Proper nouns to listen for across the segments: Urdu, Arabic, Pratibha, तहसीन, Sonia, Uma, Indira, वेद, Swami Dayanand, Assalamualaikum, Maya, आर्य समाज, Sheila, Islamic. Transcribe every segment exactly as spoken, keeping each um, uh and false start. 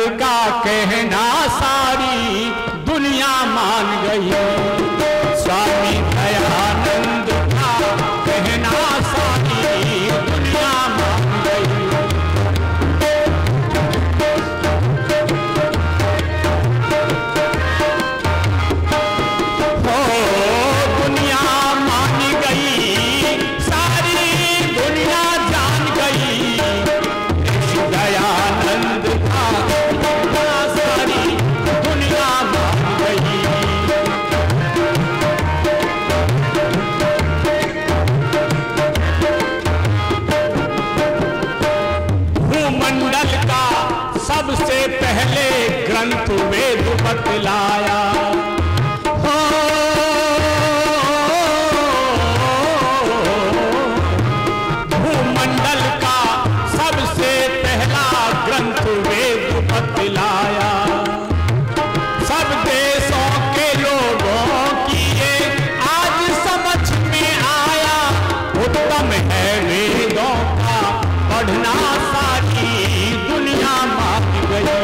दानंद का कहना सारी दुनिया मान गई। स्वामी दयानंद का कहना सारी दुनिया मान गई। हो दुनिया मान गई, सारी दुनिया जान गई। दयानंद पहले ग्रंथ वेद बतलाया, हो भूमंडल का सबसे पहला ग्रंथ वेद बतलाया। सब देशों के लोगों की ये आज समझ में आया, उत्तम है वेदों का पढ़ना सारी दुनिया मान गई।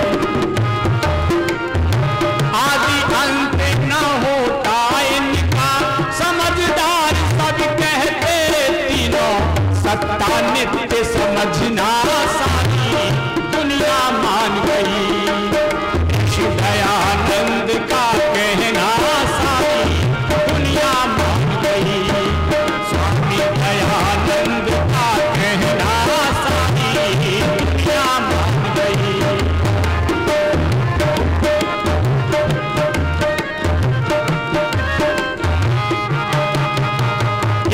नित्य समझना सारी दुनिया मान गई। दयानंद का कहना सारी दुनिया मान गई। स्वामी दयानंद का कहना सारी दुनिया मान गई।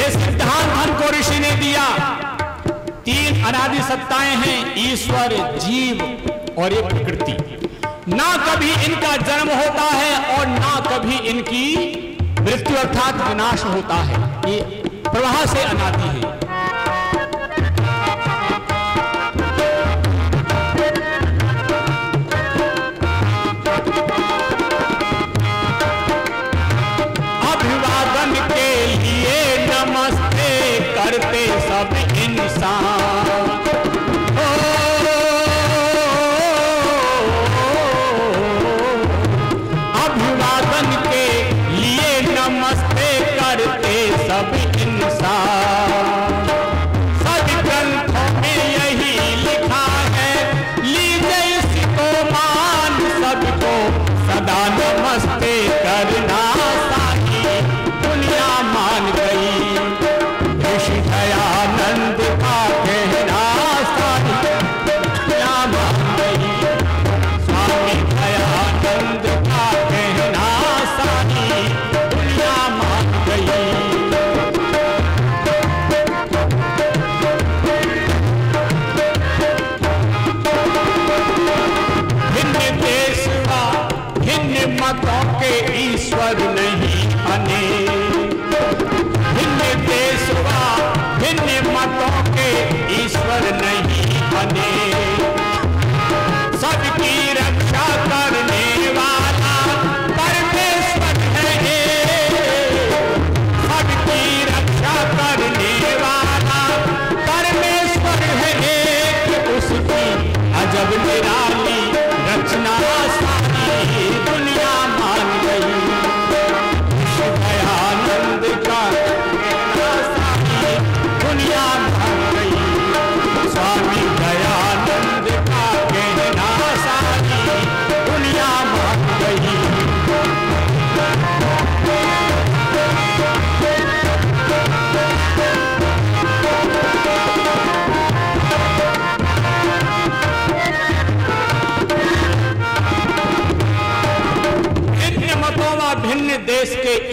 ये सिद्धांत हमको ऋषि ने दिया। तीन अनादि सत्ताएं हैं, ईश्वर, जीव और ये प्रकृति। ना कभी इनका जन्म होता है और ना कभी इनकी मृत्यु अर्थात विनाश होता है। ये प्रवाह से अनादि है। अभिवादन के लिए नमस्ते करते सब इंसान।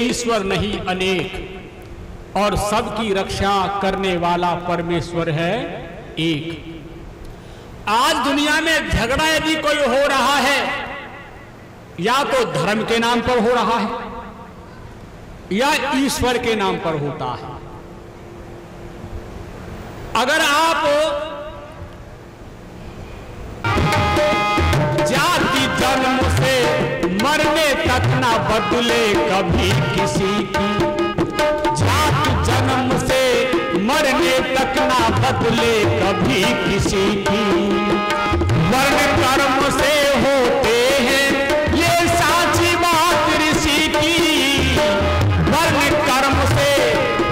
ईश्वर नहीं अनेक, और सबकी रक्षा करने वाला परमेश्वर है एक। आज दुनिया में झगड़ा यदि कोई हो रहा है या तो धर्म के नाम पर हो रहा है या ईश्वर के नाम पर होता है। अगर आप जाति जन्म से मरने तक ना बदले कभी किसी की, जाति जन्म से मरने तक ना बदले कभी किसी की, वर्ण कर्म से होते हैं ये साची बात ऋषि की, वर्ण कर्म से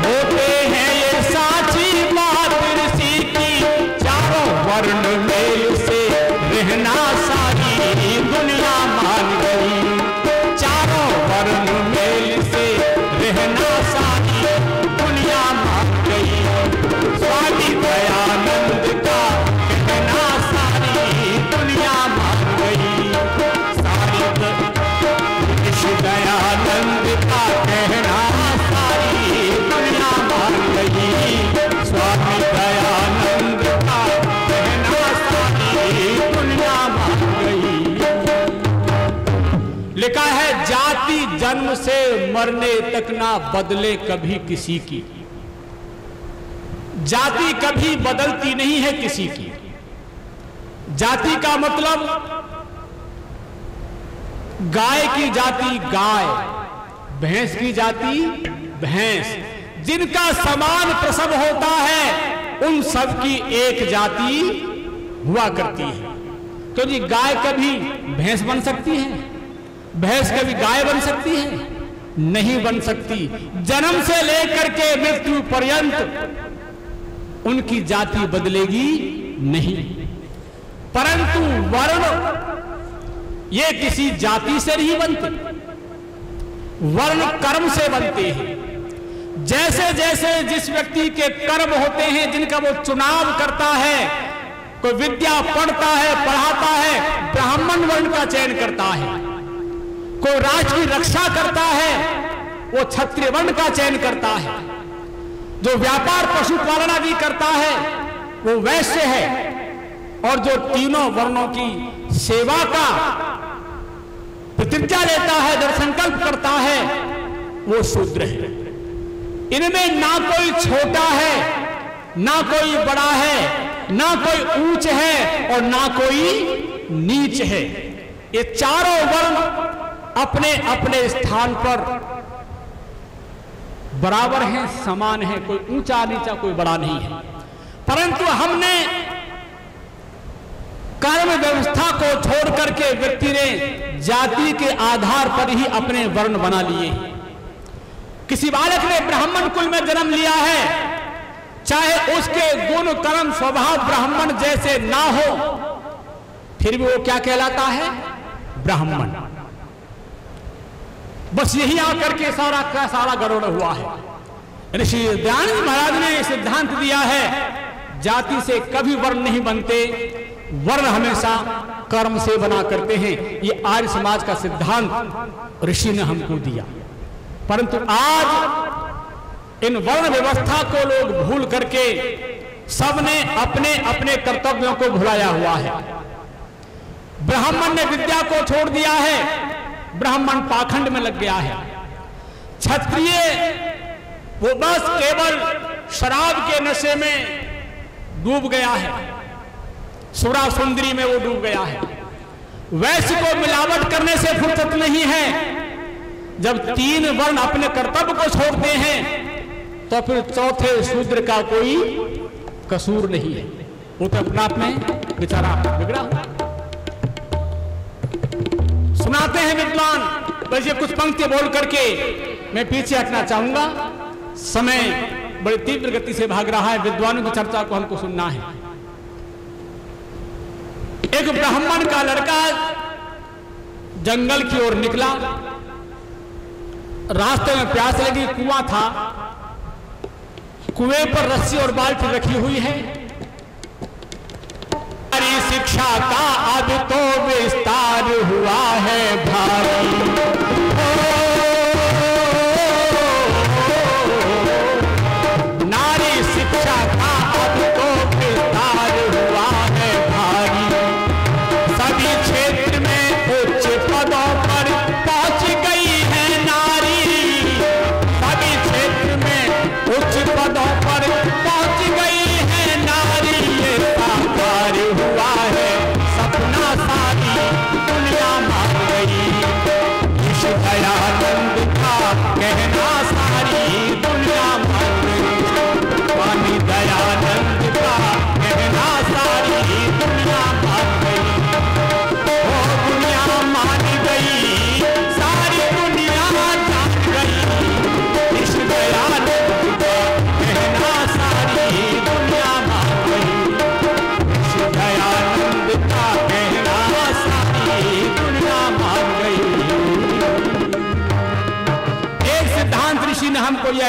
होते हैं ये साची बात ऋषि की, चारों वर्ण मेल से रहना सारी दुनिया मान गई, चारों वर्ण मेल से रहना सारी दुनिया मान गई। स्वामी दयानंद का कहना सारी दुनिया मान गई, सारी ऋषि दयानंद का कहना सारी दुनिया मान गई, स्वामी दयानंद का कहना सारी दुनिया मान गई। लिखा है जाति जन्म से मरने तक ना बदले कभी किसी की। जाति कभी बदलती नहीं है किसी की। जाति का मतलब गाय की जाति गाय, भैंस की जाति भैंस। जिनका समान प्रसव होता है उन सब की एक जाति हुआ करती है। तो जी गाय कभी भैंस बन सकती है, भैंस कभी गाय बन सकती है? नहीं बन सकती। जन्म से लेकर के मृत्यु पर्यंत उनकी जाति बदलेगी नहीं। परंतु वर्ण ये किसी जाति से नहीं बनते, वर्ण कर्म से बनते हैं। जैसे जैसे जिस व्यक्ति के कर्म होते हैं, जिनका वो चुनाव करता है, कोई विद्या पढ़ता है, पढ़ाता है, ब्राह्मण वर्ण का चयन करता है, कोई राष्ट्र की रक्षा करता है, वो क्षत्रिय वर्ण का चयन करता है, जो व्यापार पशुपालन आदि करता है वो वैश्य है, और जो तीनों वर्णों की सेवा का प्रतिज्ञा लेता है, दृढ़ संकल्प करता है, वो शूद्र है। इनमें ना कोई छोटा है, ना कोई बड़ा है, ना कोई ऊंच है और ना कोई नीच है। ये चारों वर्ण अपने अपने स्थान पर बराबर हैं, समान हैं, कोई ऊंचा नीचा कोई बड़ा नहीं है। परंतु हमने कर्म व्यवस्था को छोड़ करके व्यक्ति ने जाति के आधार पर ही अपने वर्ण बना लिए। किसी बालक ने ब्राह्मण कुल में जन्म लिया है, चाहे उसके गुण कर्म स्वभाव ब्राह्मण जैसे ना हो, फिर भी वो क्या कहलाता है? ब्राह्मण। बस यही आकर के सारा का सारा गड़बड़ हुआ है। ऋषि दयानंद महाराज ने सिद्धांत दिया है, जाति से कभी वर्ण नहीं बनते, वर्ण हमेशा कर्म से बना करते हैं। ये आर्य समाज का सिद्धांत ऋषि ने हमको दिया। परंतु आज इन वर्ण व्यवस्था को लोग भूल करके सबने अपने अपने कर्तव्यों को भुलाया हुआ है। ब्राह्मण ने विद्या को छोड़ दिया है, ब्राह्मण पाखंड में लग गया है। क्षत्रिय वो बस केवल शराब के नशे में डूब गया है, सुरा सुंदरी में वो डूब गया है। वैश्य को मिलावट करने से फुर्सत नहीं है। जब तीन वर्ण अपने कर्तव्य को छोड़ते हैं तो फिर चौथे शूद्र का कोई कसूर नहीं है, वो तो अपना आप में बेचारा बिगड़ा हुआ। सुनाते हैं विद्वान, बस ये कुछ पंक्तियां बोल करके मैं पीछे हटना चाहूंगा, समय बड़ी तीव्र गति से भाग रहा है। विद्वानों की चर्चा को हमको सुनना है। एक ब्राह्मण का लड़का जंगल की ओर निकला, रास्ते में प्यास लगी, कुआं था, कुएं पर रस्सी और बाल्टी रखी हुई है। शिक्षा का अब तो विस्तार हुआ है भाई, ओ, ओ, ओ, ओ, ओ, ओ,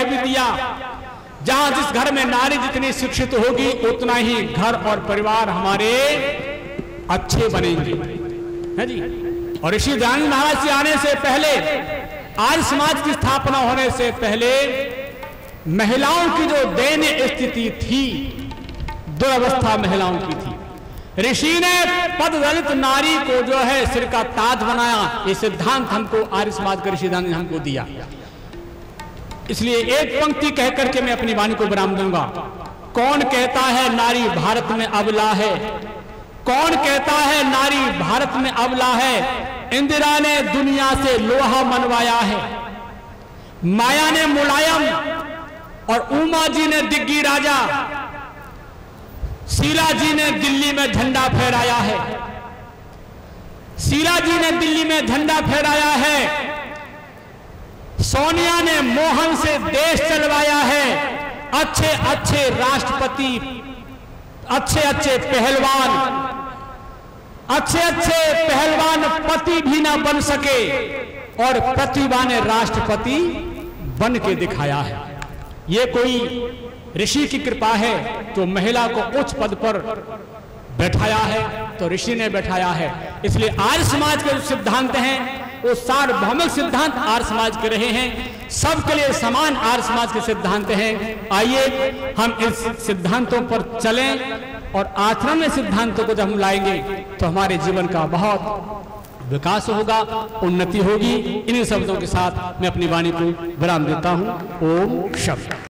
कह भी दिया, जहां जिस घर में नारी जितनी शिक्षित होगी उतना ही घर और परिवार हमारे अच्छे बनेंगे, है जी। और ऋषि दयानंद महाराज जी आने से पहले, आर्य समाज की स्थापना होने से पहले, महिलाओं की जो दयनीय स्थिति थी, दुर्वस्था महिलाओं की थी, ऋषि ने पद दलित नारी को जो है सिर का ताज बनाया। ये सिद्धांत हमको आर्य समाज का ऋषि दयानंद ने हमको दिया। इसलिए एक पंक्ति कह करके मैं अपनी वाणी को विराम दूंगा। कौन कहता है नारी भारत में अबला है, कौन कहता है नारी भारत में अबला है, इंदिरा ने दुनिया से लोहा मनवाया है, माया ने मुलायम और उमा जी ने दिग्गी राजा, शीला जी ने दिल्ली में झंडा फहराया है, शीला जी ने दिल्ली में झंडा फहराया है, सोनिया ने मोहन से देश चलवाया है, अच्छे अच्छे राष्ट्रपति, अच्छे अच्छे पहलवान, अच्छे अच्छे पहलवान पति भी ना बन सके और प्रतिभा ने राष्ट्रपति बन के दिखाया है। ये कोई ऋषि की कृपा है जो महिला को उच्च पद पर बैठाया है, तो ऋषि ने बैठाया है। इसलिए आर्य समाज के सिद्धांत हैं वो सार्वभौमिक सिद्धांत आर्य समाज के रहे हैं, सबके लिए समान आर्य समाज के सिद्धांत हैं। आइए हम इस सिद्धांतों पर चलें और आचरण में सिद्धांतों को जब हम लाएंगे तो हमारे जीवन का बहुत विकास होगा, उन्नति होगी। इन्हीं शब्दों के साथ मैं अपनी वाणी को विराम देता हूं। ओम शब्द।